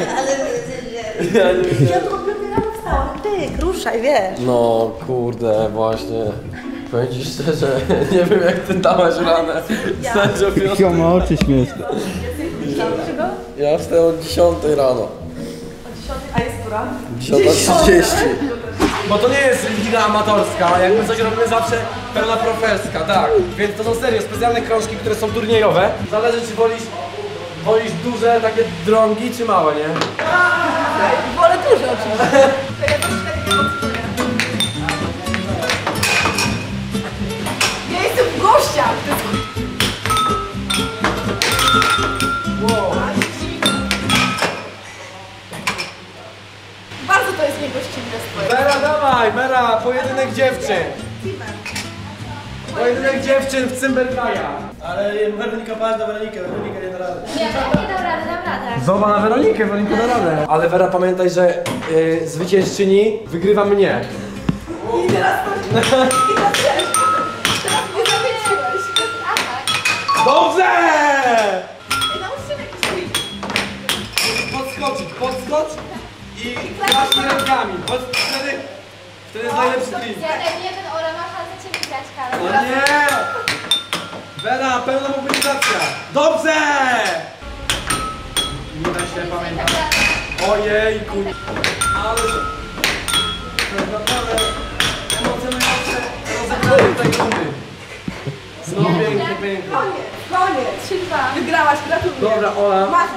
Ale ja to oblubiona wstałam, tyk, ruszaj, wiesz. No kurde, właśnie. Powiem ci szczerze, nie wiem jak ty dałaś ranę. Ja ma oczy śmieszne. Ja wstałem od 10 rano. Od 10? A jest która? 10:30. Bo to nie jest liga amatorska, jak my coś robimy zawsze pełna proferska, tak. Więc to są serio specjalne krążki, które są turniejowe. Zależy czy wolisz duże takie drągi czy małe, nie? Wolę duże oczywiście. Ja jestem w gościach! Wow. Bardzo to jest niegościnne swoje. Mera, dawaj! Mera, pojedynek dziewczyn! Pojedynek dziewczyn w Cymberkaja. Ale Weronika, patrz na Weronikę, Weronika nie da rady. Nie dam rady, dam radę. Zobacz na Weronikę, Weronika da radę. Ale Wera, pamiętaj, że zwyciężczyni wygrywa mnie. I teraz to... I teraz też. Teraz mnie zawiedziłeś. Dobrze! I nauczymy jakiś podskocz i klaszcz rękami. Wtedy jest najlepszy film. O nie! Wera, pełna mobilizacja! Dobrze! Nie da się pamiętać. Ojejku! Ale... To jest naprawdę... Emocje najlepsze... Rozebrałem tutaj rundy. No pięknie, pięknie. Koniec! 3-2. Wygrałaś, gratuluję. Dobra, Ola. Masz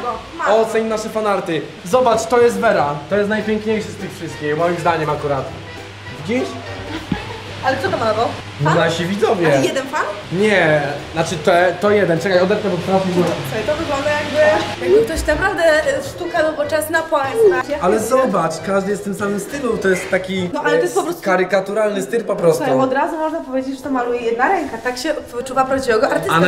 go. Oceń nasze fanarty. Zobacz, to jest Wera. To jest najpiękniejszy z tych wszystkich, moim zdaniem akurat. Widzisz? Ale co to ma na to? Fan? Nasi widzowie. Ale jeden fan? Nie, znaczy to jeden. Czekaj, odepnę, bo trafię. To wygląda jakby ktoś naprawdę sztuka nowoczesna, poezja. Ale zobacz, każdy jest w tym samym stylu. To jest taki no, ale to jest po prostu... karykaturalny styl po prostu. Słuchaj, od razu można powiedzieć, że to maluje jedna ręka. Tak się wyczuwa prawdziwego artysty. A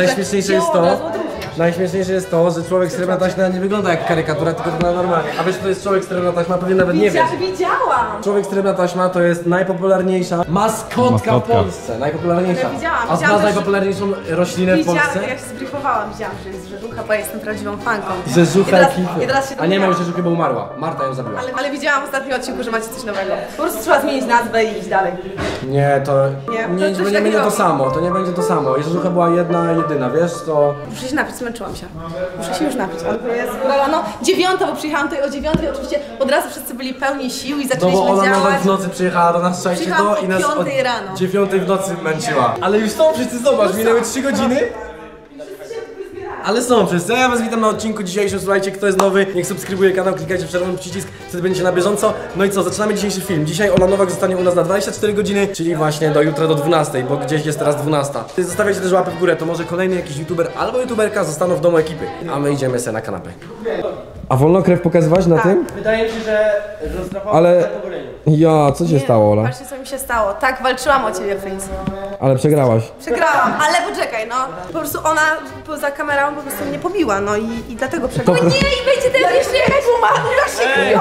najśmieszniejsze jest to, że człowiek srebrna taśma nie wygląda jak karykatura, tylko wygląda normalnie. A wiesz, to jest człowiek srebrna taśma, pewnie nawet nie wiem. Widziałam! Człowiek srebrna taśma to jest najpopularniejsza maskotka w Polsce. Najpopularniejsza. Ja widziałam, a znasz najpopularniejszą roślinę w Polsce? Ja się zbriefowałam, widziałam, że jest rzeżucha, bo ja jestem prawdziwą fanką. Rzeżucha ekipy. A nie miałam rzeżuchy, bo umarła. Marta ją zabiła. Ale widziałam w ostatnim odcinku, że macie coś nowego. Po prostu trzeba zmienić nazwę i iść dalej. Nie, to nie będzie to samo. To nie będzie to samo. Rzeżucha była jedna, jedyna, wiesz, to... Muszę się napić, zmęczyłam się. Muszę się już napić. Jest rano 9, bo przyjechałam tutaj o 9, oczywiście od razu wszyscy byli pełni sił i zaczęliśmy działać. No bo ona w nocy przyjechała do nas i nas od 9 w nocy męczyła. Ale już są wszyscy, zobacz, minęły 3 godziny. Ale są wszyscy, ja was witam na odcinku dzisiejszym, słuchajcie, kto jest nowy, niech subskrybuje kanał, klikajcie w czerwony przycisk, wtedy będziecie na bieżąco. No i co, zaczynamy dzisiejszy film. Dzisiaj Ola Nowak zostanie u nas na 24 godziny, czyli właśnie do jutra do 12, bo gdzieś jest teraz 12. Zostawiajcie też łapy w górę, to może kolejny jakiś youtuber albo youtuberka zostaną w domu ekipy, a my idziemy sobie na kanapę. A wolno krew pokazywać na tym? Wydaje mi się, że rozdrapałam na pogoreniu. Ja, co się stało, Ola? Patrzcie, co mi się stało. Tak, walczyłam o ciebie, Friz. Ale przegrałaś. Przegrałam, ale poczekaj, no. Po prostu ona poza kamerą po prostu mnie pobiła, no i dlatego przegrałam. O nie, i będzie teraz jeszcze jakaś umarła, się kryją.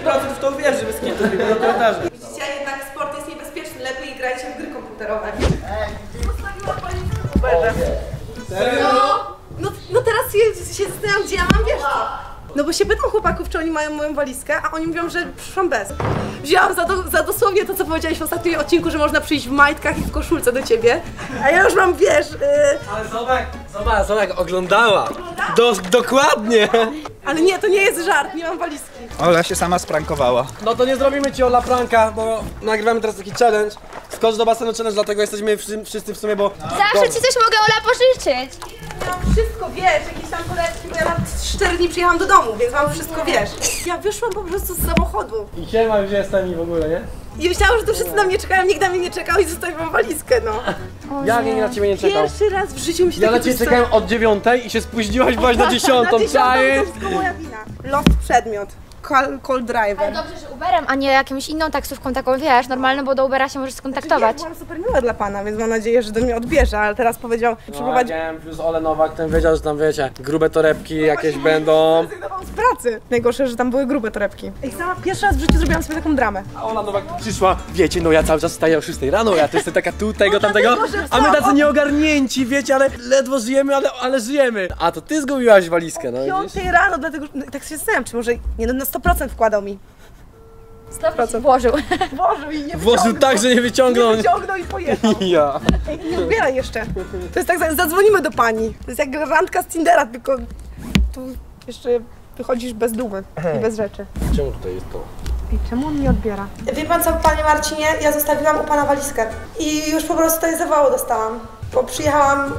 5% w to wierzy, bez kitu, do komentarzy. Widzicie, jednak sport jest niebezpieczny, lepiej grajcie w gry komputerowe. Postawiła pani serio? No teraz się zastanawiam, gdzie ja mam, wiesz co? No bo się pytam chłopaków, czy oni mają moją walizkę, a oni mówią, że przyszłam bez. Wzięłam za dosłownie to, co powiedziałeś w ostatnim odcinku, że można przyjść w majtkach i w koszulce do ciebie. A ja już mam, wiesz... Ale zobacz, oglądała. Dokładnie. Ale nie, to nie jest żart, nie mam walizki. Ola się sama sprankowała. No to nie zrobimy ci, Ola, pranka, bo nagrywamy teraz taki challenge. Skocz do basenu challenge, dlatego jesteśmy wszyscy w sumie, bo... Zawsze ci coś mogę, Ola, pożyczyć. Ja mam wszystko, wiesz, jakieś tam koleczki, bo ja mam 4 dni przyjechałam do domu, więc mam wszystko, wiesz. Ja wyszłam po prostu z samochodu. I siema, gdzie jestem i w ogóle, nie? I myślałam, że to wszyscy na mnie czekają, nikt na mnie nie czekał i zostawiłam walizkę, no. Ja nie na ciebie nie czekał. Pierwszy raz w życiu mi się ja na ciebie czekałem od 9 i się spóźniłaś, byłaś na 10. To jest wszystko moja wina. Los przedmiot. call driver. Ale dobrze, że Uberem, a nie jakąś inną taksówką taką, wiesz, normalną, bo do Ubera się możesz skontaktować. Ja byłam super miła dla pana, więc mam nadzieję, że do mnie odbierze, ale teraz powiedział, no, przeprowadził... Ja wiem, plus Ola Nowak, ten wiedział, że tam, wiecie, grube torebki no jakieś właśnie, będą. Z pracy. Najgorsze, że tam były grube torebki. I sama pierwszy raz w życiu zrobiłam sobie taką dramę. A Ola Nowak przyszła, wiecie, no ja cały czas wstaję o 6 rano, ja to jestem taka tu, tego, tamtego, a my tacy nieogarnięci, wiecie, ale ledwo żyjemy, ale żyjemy. A to ty zgubiłaś walizkę, no. O 5 rano, dlatego tak się zastanawiam, czy może nie na 100% wkładał mi. 100% włożył. Włożył i nie wyciągnął. Włożył tak, że nie wyciągnął. Nie wyciągnął i pojechał. Ja. Ej, nie odbieraj jeszcze. To jest tak, zadzwonimy do pani. To jest jak randka z Tindera, tylko tu jeszcze wychodzisz bez dumy i bez rzeczy. Czemu tutaj jest to? I czemu on nie odbiera? Wie pan co, panie Marcinie, ja zostawiłam u pana walizkę i już po prostu tutaj zawału dostałam. Bo przyjechałam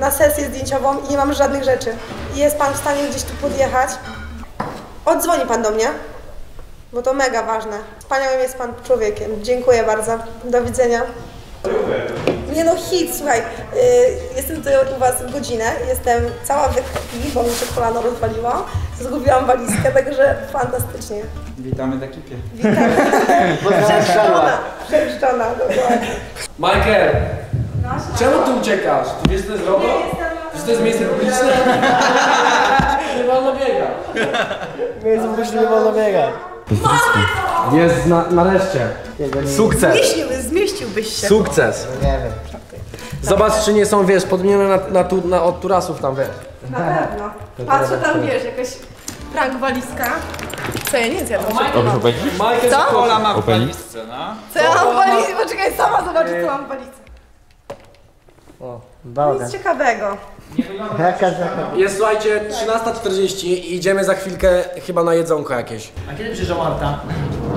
na sesję zdjęciową i nie mam żadnych rzeczy. Jest pan w stanie gdzieś tu podjechać? Odzwoni pan do mnie, bo to mega ważne. Wspaniałym jest pan człowiekiem. Dziękuję bardzo. Do widzenia. Nie no, hit, słuchaj. Jestem tutaj u was godzinę. Jestem cała we krwi, bo mi się kolano rozwaliło. Zgubiłam walizkę, także fantastycznie. Witamy w ekipie. Witamy. Przeszczona. Przeszczona, dokładnie. Michael, czemu ty uciekasz? Ty wiesz, co to jest RODO? Czy to jest miejsce publiczne? Nie wolno biega. Miejsce publiczne nie wolno biega. Jest nareszcie. Sukces. Zmieściłbyś się. Sukces. Nie wiem. Zobacz, czy nie są, wiesz, podmienione od turasów tam, wiesz. Na pewno. Patrzę tam, wiesz, jakaś prank walizka. Co ja nie zjadłam? Co? Ola ma w walizce, no. Co ja mam w walizce? Poczekaj, sama zobaczę, co mam w walizce. O, nic ciekawego. Jest, słuchajcie, 13:40 i idziemy za chwilkę chyba na jedzonko jakieś. A kiedy przyjeżdża Marta?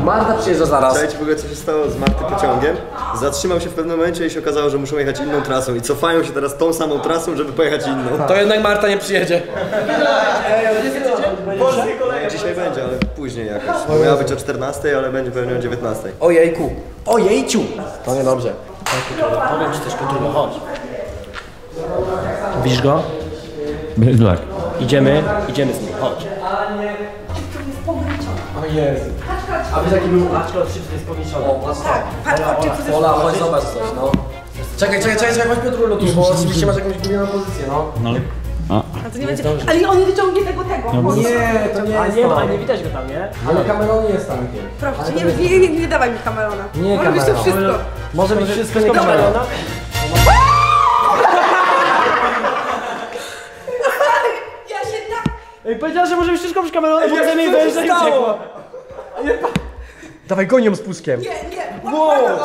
Marta przyjeżdża zaraz. Słuchajcie, w ogóle co się stało z Marty pociągiem? Zatrzymał się w pewnym momencie i się okazało, że muszą jechać inną trasą i cofają się teraz tą samą trasą, żeby pojechać inną. To jednak Marta nie przyjedzie. Dzisiaj będzie, ale później jakoś. Miała być o 14:00, ale będzie pewnie o 19:00. Ojejku, ojejciu! To niedobrze. Powiem ci też po drugo, chodź. Widzisz go? Tak. Idziemy z nim, chodź. O Jezu. A wiesz jaki był? Aczko szybko jest powiększony. Tak, patrz, Ola, chodź zobacz coś, no. Czekaj, chodź Piotru lotu, bo oczywiście masz jakąś gównianą pozycję, no. A to nie będzie... Ale on nie wyciągnie tego. Nie, to nie jest to. A nie widać go tam, nie? Ale kamerą nie jest tam. Proszę, nie dawaj mi kamerona. Nie, kamerona. Może być to wszystko. Może być wszystko, nie kamerona. Ej, powiedziała, że może być wszystko przy kamerą, bo chce mi wejść, i uciekła. Dawaj, gonią z puskiem. Nie, błagam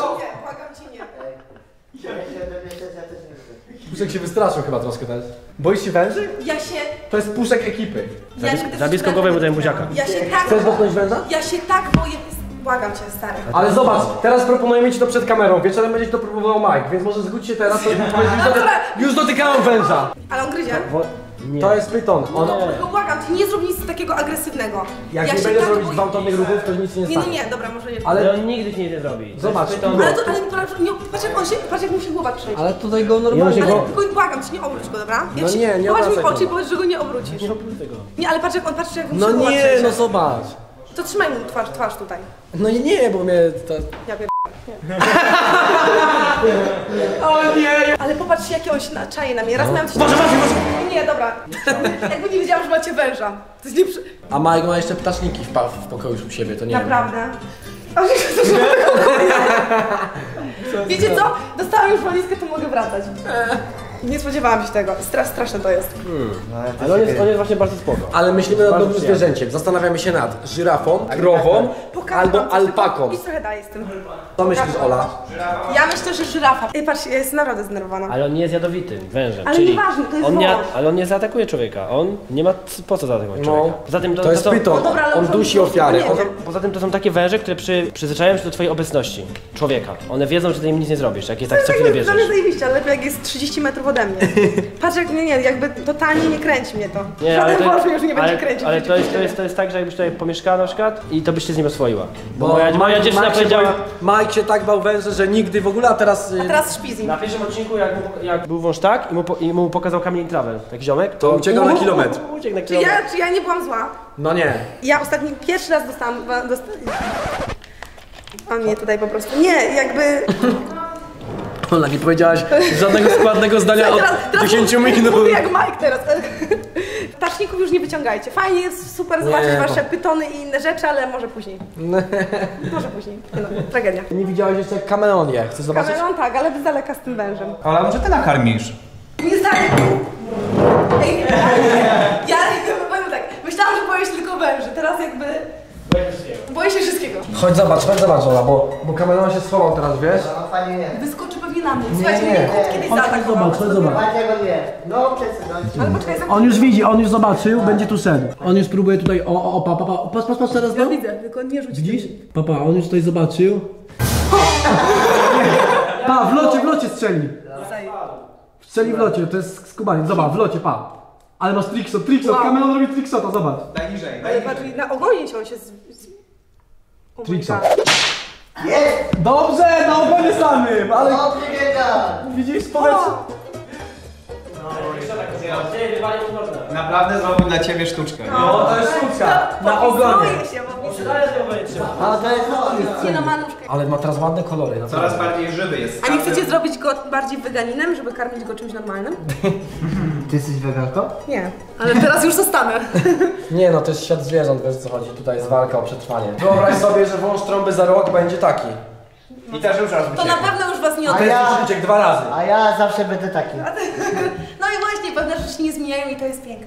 ci, nie. Puszek się wystraszył chyba troszkę teraz. Boisz się węży? Ja się... To jest puszek ekipy. Zabierz kogowie, bo daj buziaka. Ja się tak... Chcesz dotknąć węża? Ja się tak boję... Błagam cię, stary. Ale zobacz, teraz proponujemy ci to przed kamerą, wieczorem będzie to próbował Majk, więc może zgódź się teraz, to już dotykałem węża. Ale on gryzie? Nie. To jest pyton. Błagam cię, nie zrób nic takiego agresywnego. Jak ja nie będę robić gwałtownych ruchów, to nic się nie stanie. Nie, dobra, może nie. Ale on nigdy ci nie zrobi. Zobacz. Patrz jak mu się głowa przejdzie. Ale tutaj go normalnie... Ale tylko błagam cię, nie obróć go, dobra? No nie obróć mi oczy i powiedz, że go nie obrócisz. Nie obróć tego. Nie, ale patrz jak on patrzy, jak mu się głowa przejdzie. No nie, no zobacz. To trzymaj mu twarz tutaj. No nie, bo mnie... Ja pierdolę. O nie! Ale popatrzcie, jakie on się czaje na mnie. Raz miałam coś... Boże! Nie, dobra. Jakby nie wiedziałam, że macie węża. To jest nie... A Majk ma jeszcze ptaszniki w pokoju u siebie, to nie wiem. Naprawdę? Wiecie co? Dostałam już walizkę, to mogę wracać. Nie spodziewałam się tego. Straszne to jest. Ale on jest właśnie bardzo spoko. Ale myślimy nad dobrym zwierzęciem. Zastanawiamy się nad żyrafą, krową albo alpaką. I trochę dalej z tym. Co myślisz, Ola? Ja myślę, że żyrafa. Ej, patrz, ja jestem naprawdę zdenerwowana. Ale on nie jest jadowitym wężem. Ale czyli nieważne, to jest on nie, ale on nie zaatakuje człowieka. On nie ma po co zaatakować człowieka. Poza tym to jest pyton. On dusi ofiary. Poza tym to są takie węże, które przyzwyczajają się do twojej obecności człowieka. One wiedzą, że ty im nic nie zrobisz. Jak jest tak co chwilę bierzesz. Ale zajebiście, ale lepiej jak jest 30 metrów ode mnie. Patrz jak mnie, jakby totalnie nie kręci mnie to. Nie, ale to już nie będzie kręcić. Ale to jest tak, że jakbyś tutaj pomieszkała na przykład i to byś się z nim oswoiła. Bo moja dziewczyna powiedziała... Majk się tak bał węża, że nigdy w ogóle, a teraz śpi z nim. Na pierwszym odcinku jak był wąż tak i mu pokazał kamień i trawę, taki ziomek, to uciekał na kilometr. Czy ja nie byłam zła? No nie. Ja ostatni, pierwszy raz dostałam... On mnie tutaj po prostu... Nie, jakby... Ola, nie powiedziałaś żadnego składnego zdania od 10 minut. Mówię jak Majk teraz. Ptaszników już nie wyciągajcie. Fajnie jest, super zobaczyć wasze pytony i inne rzeczy, ale może później. Może później. No, tragedia. Nie widziałeś jeszcze kameleonie. Chcesz zobaczyć? Kameleon tak, ale z daleka z tym wężem. Ale może ty nakarmisz? Nie zdaję. Ja powiem tak, myślałam, że boję się tylko węży, teraz jakby... Boję się wszystkiego. Chodź zobacz Ola, bo kameleon się schował teraz, wiesz? No fajnie nie. Wyskoczy pewnie na mnie. Słuchajcie, mnie kot kiedyś zaatakował. Chodź zobacz. No przesunąć. Ale poczekaj, on już widzi, on już zobaczył, będzie tu sen. On już próbuje tutaj, papa, patrz teraz no. Ja widzę, tylko on nie rzuci. Widzisz? Papa, on już tutaj zobaczył. Pa, w locie strzeli. Strzeli w locie, to jest skubanie, zobacz, w locie, pa. Ale masz trickshot, kameleon robi trickshota, zobacz. Najniżej. Na ogonie się on się trickshot. Jest! Dobrze, na ogonie samym, ale... Widzisz, powiedz... Naprawdę zrobił dla ciebie sztuczkę. No, to jest sztuczka. Na ogonie. Ale ma teraz ładne kolory. Coraz bardziej żywy jest. A nie chcecie zrobić go bardziej weganinem, żeby karmić go czymś normalnym? Ty jesteś weganką? Nie, ale teraz już zostanę. Nie no, to jest świat zwierząt, wiesz co chodzi, tutaj jest walka o przetrwanie. Wyobraź sobie, że wąż trąby za rok będzie taki. I też już raz to na pewno już was nie odbędzie. To jest już uciek 2 razy. A ja zawsze będę taki. No i właśnie, pewne rzeczy się nie zmieniają i to jest piękne.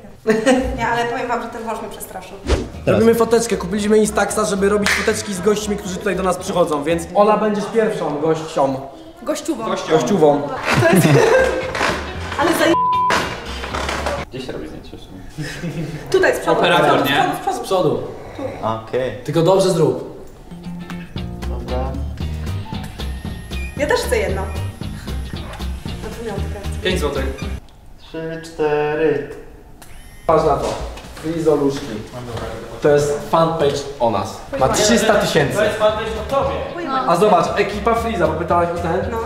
Nie, ale powiem wam, że ten wąż mnie przestraszył. Robimy foteczkę, kupiliśmy Instaxa, żeby robić foteczki z gośćmi, którzy tutaj do nas przychodzą, więc Ola będziesz pierwszą gością. Gościuwą. To jest... Ale za... Gdzie się robi zdjęcie? Tutaj, z przodu. Operator, nie? Z przodu. Okej. Tylko dobrze zrób. Dobra. Ja też chcę jedno. Na pamiątkę. 5 złotych. 3, 4. Patrz na to. Frizoluszki. To jest fanpage o nas. Ma 300 000. To jest fanpage o tobie. A zobacz, ekipa Friza, bo pytałaś o ten? No.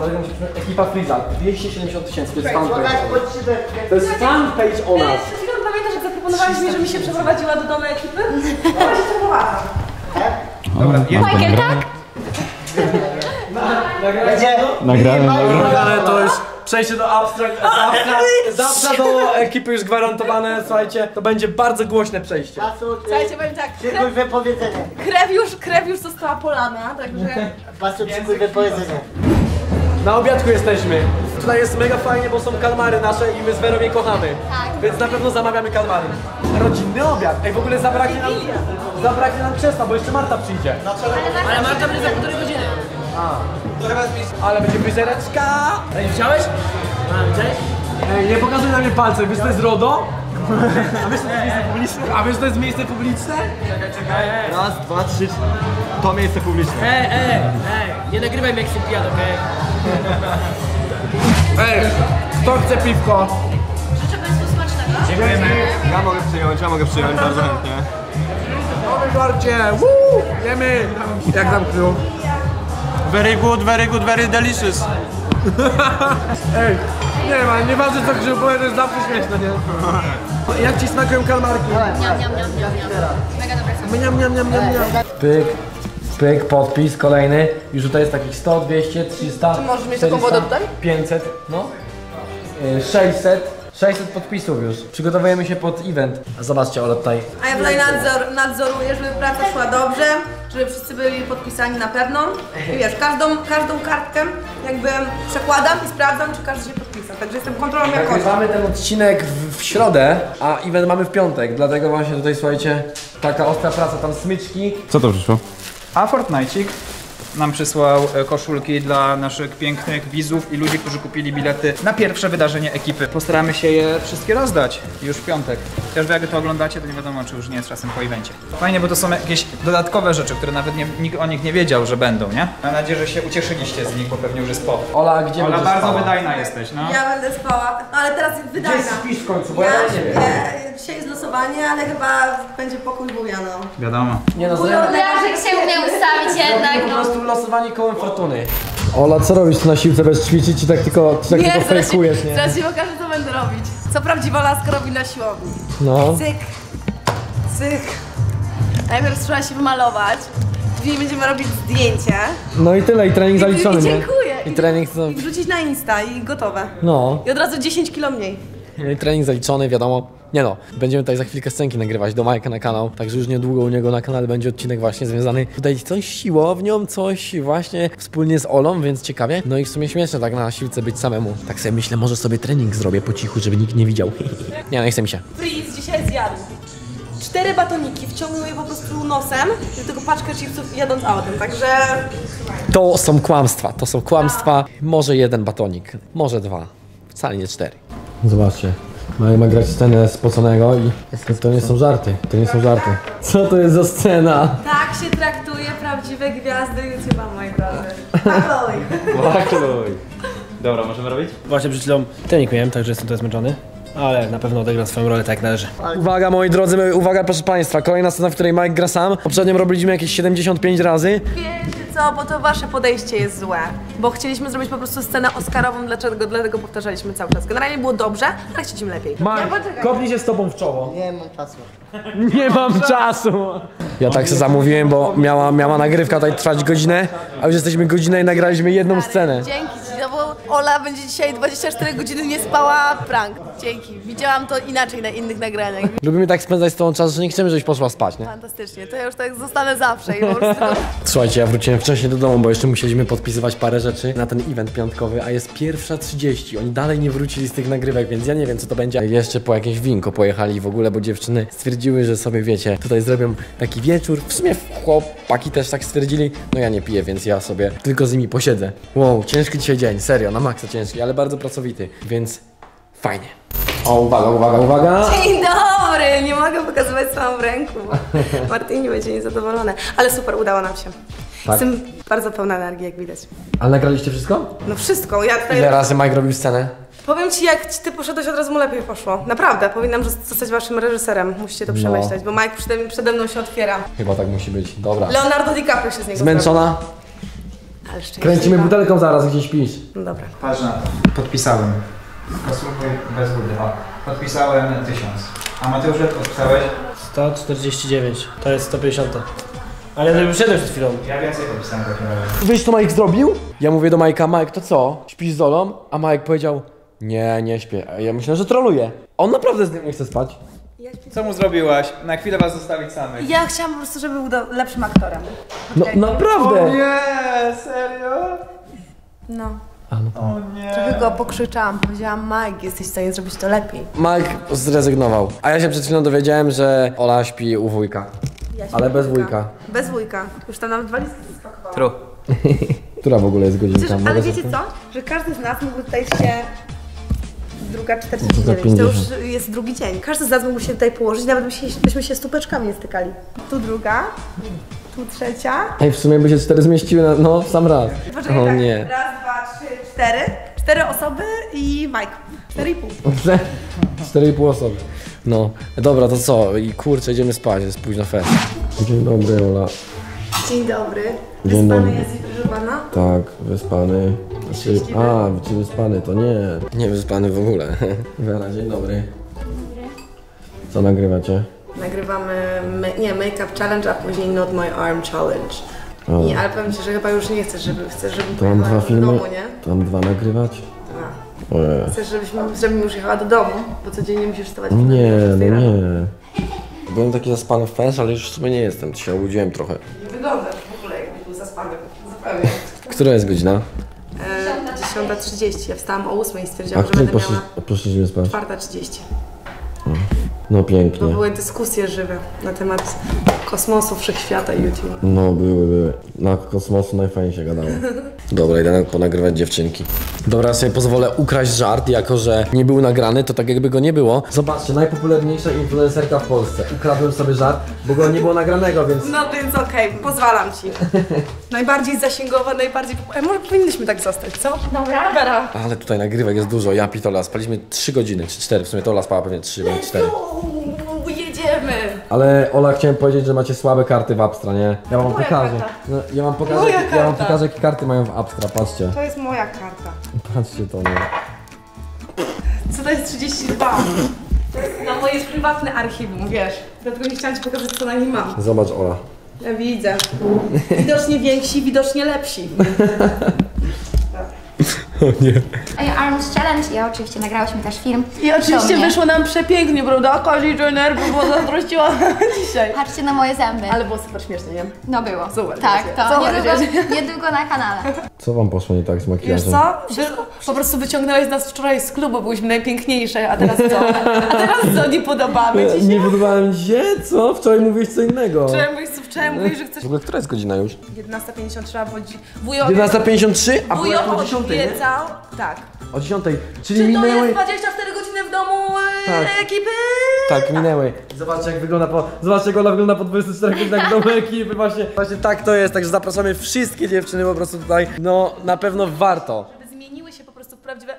Ekipa Friza, 270 000, to jest fanpage. To jest fanpage o nas. Przed chwilą pamiętasz, jak zaproponowałeś mi, że mi się przeprowadziła do domu ekipy? No właśnie próbowałam. Dobra, Michael, tak? Nagrałem. Ale to już przejście do Abstra. Z Abstra do ekipy już gwarantowane, słuchajcie, to będzie bardzo głośne przejście. Słuchajcie, powiem tak, krew już została polana, także... Pasujcie wypowiedzenie. Na obiadku jesteśmy. Tutaj jest mega fajnie, bo są kalmary nasze i my z Werą je kochamy. Tak. Więc na pewno zamawiamy kalmary. Rodzinny obiad. Ej, w ogóle zabraknie nam krzesła, bo jeszcze Marta przyjdzie. Ale Marta będzie za półtorej godziny. Ale będzie wyżereczka! Ej, wziąłeś? Ej, nie pokazuj na mnie palce, wiesz to jest RODO? A wiesz to jest miejsce publiczne? A wiesz to jest miejsce publiczne? Czekaj. 1, 2, 3, to miejsce publiczne. Ej, nie nagrywaj mnie jak się pijad, okej? Ej, kto chce piwko? Życzę państwu smacznego. Dziękujemy. Ja mogę przyjąć, bardzo chętnie. Nowy żarcie, wuu! Jemy! Jak tam krył? Very good, very delicious. Ej, nie ma, nie ważne co grzyb, bo to jest zawsze śmieszne, nie? Jak ci smakują kalmarki? Miam. Mega dobre są. Miam. Pyk, podpis kolejny. Już tutaj jest takich 100, 200, 300, czy możesz mieć taką wodę tutaj? 500, no. 600 podpisów już. Przygotowujemy się pod event. Zobaczcie, Ola tutaj. A ja tutaj nadzoruję, żeby praca szła dobrze, żeby wszyscy byli podpisani na pewno. I wiesz, każdą kartkę jakby przekładam i sprawdzam, czy każdy się podpisał. Także jestem kontrolą jakości. Nagrywamy ten odcinek w środę, a event mamy w piątek. Dlatego właśnie tutaj, słuchajcie, taka ostra praca, tam smyczki. Co to przyszło? A Fortnite-ik. nam przysłał koszulki dla naszych pięknych widzów i ludzi, którzy kupili bilety na pierwsze wydarzenie ekipy. Postaramy się je wszystkie rozdać już w piątek. Chociaż wy jak to oglądacie, to nie wiadomo, czy już nie jest czasem po evencie. Fajnie, bo to są jakieś dodatkowe rzeczy, które nawet nikt o nich nie wiedział, że będą, nie? Mam nadzieję, że się ucieszyliście z nich, bo pewnie już jest po. Ola, gdzie Ola, bardzo spała? Wydajna jesteś, no. Ja będę spała, no ale teraz jest wydajna. Gdzie spisz w końcu, bo ja nie wiem. Dzisiaj jest losowanie, ale chyba będzie pokój buja, no. Wiadomo. Nie no, się umie ustawić jednak, no. Po prostu losowanie kołem fortuny. Ola, co robisz na siłce bez ćwiczyć, czy tak tylko fejkujesz, nie? Zaraz się pokażę, co będę robić. Co prawdziwa laska robi na siłowni. No. Cyk. Cyk. Najpierw trzeba się wymalować. Później będziemy robić zdjęcie. No i tyle, i trening zaliczony, nie? Dziękuję. I trening to... I wrzucić na Insta i gotowe. No. I od razu 10 kilo mniej. No i trening zaliczony, wiadomo. Nie no, będziemy tutaj za chwilkę scenki nagrywać do Majka na kanał, także już niedługo u niego na kanale będzie odcinek właśnie związany tutaj coś siłownią, coś właśnie wspólnie z Olą, więc ciekawie. No i w sumie śmieszne tak na siłce być samemu. Tak sobie myślę, może sobie trening zrobię po cichu, żeby nikt nie widział. Nie no, nie chce mi się. Friz dzisiaj zjadł 4 batoniki, wciągnął je po prostu nosem, do tego paczkę chipsów jadąc autem, także... To są kłamstwa. Może 1 batonik, może 2, wcale nie 4. Zobaczcie. Ma grać scenę spoconego i to nie są żarty, to nie są żarty. Co to jest za scena? Tak się traktuje prawdziwe gwiazdy YouTube'a, moi drodzy. Pakluj! Dobra, możemy robić? Właśnie przed chwilą trening miałem, także jestem tutaj zmęczony. Ale na pewno odegram swoją rolę tak należy. Uwaga moi drodzy, uwaga proszę państwa, kolejna scena, w której Majk gra sam. Poprzednio robiliśmy jakieś 75 razy. Wiecie co, bo to wasze podejście jest złe. Bo chcieliśmy zrobić po prostu scenę oscarową, dlatego powtarzaliśmy cały czas. Generalnie było dobrze, ale chcieliśmy lepiej. Majk, kopnij się z tobą w czoło. Nie mam czasu. Nie mam czasu. Ja tak się zamówiłem, bo miała nagrywka tutaj trwać godzinę, a już jesteśmy godzinę i nagraliśmy jedną scenę. Dzięki. Ola będzie dzisiaj 24 godziny nie spała, prank. Dzięki. Widziałam to inaczej na innych nagraniach. Lubimy tak spędzać z tą czas, że nie chcemy, żebyś poszła spać, nie? Fantastycznie, to ja już tak zostanę zawsze i po prostu... Słuchajcie, ja wróciłem wcześniej do domu, bo jeszcze musieliśmy podpisywać parę rzeczy na ten event piątkowy, a jest 1:30. Oni dalej nie wrócili z tych nagrywek, więc ja nie wiem, co to będzie. Jeszcze po jakieś winko pojechali w ogóle, bo dziewczyny stwierdziły, że sobie, wiecie, tutaj zrobią taki wieczór. W sumie chłopaki też tak stwierdzili. No ja nie piję, więc ja sobie tylko z nimi posiedzę. Wow, ciężki dzisiaj dzień, serio, na maksa ciężki, ale bardzo pracowity, więc fajnie. O, uwaga, uwaga, uwaga! Dzień dobry! Nie mogę pokazywać samą w ręku, bo Martini będzie niezadowolone, ale super, udało nam się. Tak? Jestem bardzo pełna energii, jak widać. Ale nagraliście wszystko? No wszystko, ja tutaj... Ile razy Mike robił scenę? Powiem ci, jak ty poszedłeś, od razu mu lepiej poszło. Naprawdę, powinnam zostać waszym reżyserem. Musicie to przemyśleć, bo Mike przede mną się otwiera. Chyba tak musi być, dobra. Leonardo DiCaprio się z niego zmęczona? Sprawi. Kręcimy butelką zaraz, gdzieś pić. No dobra. Patrz na to. Podpisałem. Posłuchaj bez wody. Podpisałem 1000. A Mateusz, podpisałeś? 149. To jest 150. Ale ja wyszedłem przed chwilą. Ja więcej podpisałem tak naprawdę. Wiesz, co Majk zrobił? Ja mówię do Majka, Majk, to co? Śpisz z Olą? A Majk powiedział, nie, nie śpię. A ja myślę, że troluje. On naprawdę z nim nie chce spać. Co mu zrobiłaś? Na chwilę was zostawić samych. Ja chciałam po prostu, żeby był lepszym aktorem. No naprawdę! O nie, serio? No. O nie. Trochę go pokrzyczałam, powiedziałam Mike, jesteś w stanie zrobić to lepiej. Mike zrezygnował. A ja się przed chwilą dowiedziałem, że Ola śpi u wujka. Ja ale bez wujka. Bez wujka. Już tam nawet 2 listy spakowałam. True. Która w ogóle jest godzinka? Ale wiecie co? Że każdy z nas mógł tutaj się... 2:49, to już jest drugi dzień. Każdy z nas mógł się tutaj położyć, nawet byśmy się stópeczkami nie stykali. Tu druga, tu trzecia. Ej, w sumie by się 4 zmieściły, no sam raz. Poczekaj, o tak, nie. Raz, 2, 3, 4. 4 osoby i Mike. 4,5. 4,5 osoby. No, dobra, to co? I kurczę, idziemy spać, jest późno fest. Dzień dobry, Ola. Dzień dobry. Wyspany jesteś, proszę pana? Tak, wyspany. Znaczy, a, czy wyspany to nie. Nie wyspany w ogóle. Wera, dzień dobry. Dzień dobry. Co nagrywacie? Nagrywamy make-up challenge, a później Not My Arm challenge. I, ale powiem ci, że chyba już nie chcesz, żebym pojechała do domu, nie? Tam 2 nagrywać? Chcesz, żebym już jechała do domu, bo codziennie musisz wstawać. Nie, no nie. Byłem taki zaspany w fest, ale już w sumie nie jestem, się obudziłem trochę. Nie wyglądasz w ogóle, jakby był zaspany, zupełnie. Która jest godzina? 10:30, ja wstałam o 8 i stwierdziłam, że będę miała... A której poszliśmy spać? 4:30. No pięknie. No, były dyskusje żywe na temat kosmosu, wszechświata i YouTube. No były. Na kosmosu najfajniej się gadało. Dobra, idę ponagrywać dziewczynki. Dobra, sobie pozwolę ukraść żart, jako że nie był nagrany, to tak jakby go nie było. Zobaczcie, najpopularniejsza influencerka w Polsce. Ukradłem sobie żart, bo go nie było nagranego, więc... No więc okej, pozwalam ci. Najbardziej zasięgowa, najbardziej... Może powinniśmy tak zostać, co? Dobra. Dobra. Ale tutaj nagrywek jest dużo, ja pitola, spaliśmy 3 godziny, czy 4, w sumie Ola spała pewnie 3, bądź 4. Jedziemy! Ale Ola, chciałem powiedzieć, że macie słabe karty w Abstra, nie? Ja wam pokażę. No, ja wam pokażę, jakie karty mają w Abstra, patrzcie. To jest moja karta. Patrzcie to, nie? Co to jest 32? To jest na moje prywatne archiwum, wiesz. Dlatego nie chciałam ci pokazać, co na nim mam. Zobacz, Ola. Ja widzę. Widocznie więksi, widocznie lepsi. O nie. Arms Challenge i oczywiście nagrałyśmy też film. I oczywiście wyszło nam przepięknie, prawda? Kylie Jenner by było zazdrościła dzisiaj. Patrzcie na moje zęby. Ale było super śmieszne, nie? No było. Super. Tak, to niedługo na kanale. Co wam poszło nie tak z makijażem? Wiesz co? Po prostu wyciągnęłaś nas wczoraj z klubu, byłyśmy najpiękniejsze, a teraz co? A teraz co? Nie podobamy ci się? Nie podobałem się? Co? Wczoraj mówiłeś co innego. Wczoraj mówiłeś, że chcesz... W ogóle która jest godzina już? 11:53, bo dzi... 11:53? A wujek o 10, obiecał... Tak. O 10, czyli minęły... to jest 24 godziny w domu ekipy? Tak, minęły. Zobaczcie, jak wygląda po... Zobaczcie, jak ona wygląda po 24 godzinach w domu ekipy, właśnie. Właśnie tak to jest, także zapraszamy wszystkie dziewczyny po prostu tutaj. No, na pewno warto. Żeby zmieniły się po prostu w prawdziwe...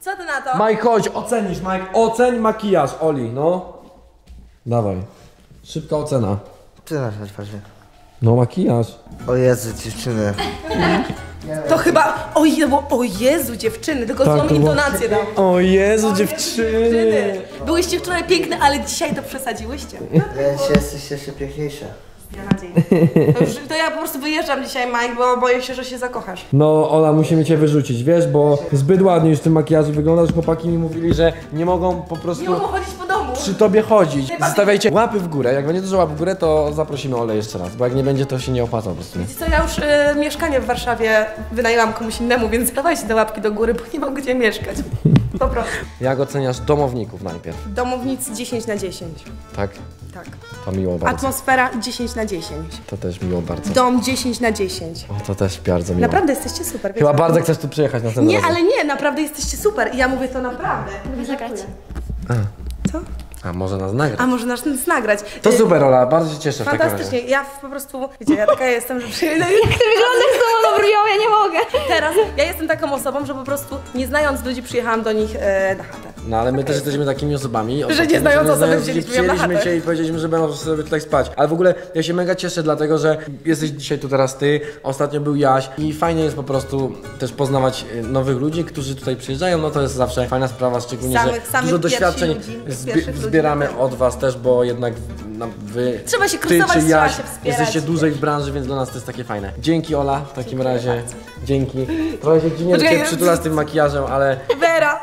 Co ty na to? Majk, chodź, ocenisz, Majk. Oceń makijaż, Oli, no. Dawaj. Szybka ocena. No makijaż. O Jezu, dziewczyny. To chyba, o, bo, o Jezu, dziewczyny, tylko tak, złą intonację dam. O Jezu, dziewczyny. Byłyście wczoraj piękne, ale dzisiaj to przesadziłyście. Jesteście jeszcze piękniejsze. Ja nadzieję. To ja po prostu wyjeżdżam dzisiaj, Mike, bo boję się, że się zakochasz. No, Ola, musimy cię wyrzucić, wiesz, bo zbyt ładnie już w tym makijażu wyglądasz. Chłopaki mi mówili, że nie mogą po prostu... Nie mogą chodzić po domu. Przy tobie chodzić. Zostawiajcie łapy w górę, jak będzie dużo łap w górę, to zaprosimy Olę jeszcze raz, bo jak nie będzie, to się nie opłaca po prostu. Wiecie co, ja już mieszkanie w Warszawie wynajęłam komuś innemu, więc dawajcie te łapki do góry, bo nie mam gdzie mieszkać. Po prostu. Jak oceniasz domowników najpierw? Domownicy 10 na 10. Tak? Tak. To miło bardzo. Atmosfera 10 na 10. To też miło bardzo. Dom 10 na 10. O, to też bardzo miło. Naprawdę jesteście super. Chyba bardzo chcesz tu przyjechać na ten razem. Nie, ale nie, naprawdę jesteście super. I ja mówię to naprawdę. Lubię zagrać. A. Co? A może nas nagrać? A może nas nagrać. To super, Ola, bardzo się cieszę. Fantastycznie, ja po prostu, wiecie, ja taka jestem, że przyjdę. Jak ty wyglądasz z dobrą, ja nie mogę. Teraz, ja jestem taką osobą, że po prostu nie znając ludzi przyjechałam do nich na chatę. No ale my też jesteśmy takimi osobami, że nie znając osoby wzięliśmy na chatę. Cię i powiedzieliśmy, że będą sobie tutaj spać. Ale w ogóle ja się mega cieszę, dlatego że jesteś dzisiaj tu teraz ty, ostatnio był Jaś i fajnie jest po prostu też poznawać nowych ludzi, którzy tutaj przyjeżdżają, no to jest zawsze fajna sprawa, szczególnie, że dużo doświadczeń zbieramy od was też, bo jednak wy, trzeba się krysować, ty czy ja, jesteście dłużej w branży, więc dla nas to jest takie fajne. Dzięki, Ola, w takim razie. Bardzo. Dzięki. Trochę się dziwnie przytula z tym makijażem, ale... Vera!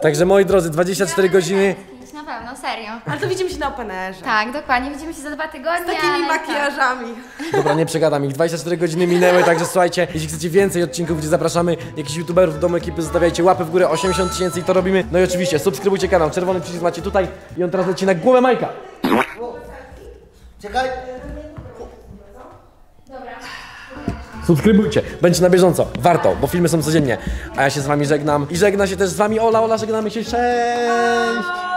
Także moi drodzy, 24 godziny... Na pewno, serio. Ale to widzimy się na openerze. Tak, dokładnie, widzimy się za 2 tygodnie. Z takimi makijażami. Tak. Dobra, nie przegadam ich. 24 godziny minęły, także słuchajcie, jeśli chcecie więcej odcinków, gdzie zapraszamy jakichś youtuberów do domu ekipy, zostawiajcie łapę w górę, 80 000 i to robimy. No i oczywiście subskrybujcie kanał, czerwony przycisk macie tutaj i on teraz leci na głowę Majka. Czekaj. Dobra. Subskrybujcie, będzie na bieżąco, warto, bo filmy są codziennie. A ja się z wami żegnam i żegna się też z wami Ola, żegnamy się, cześć!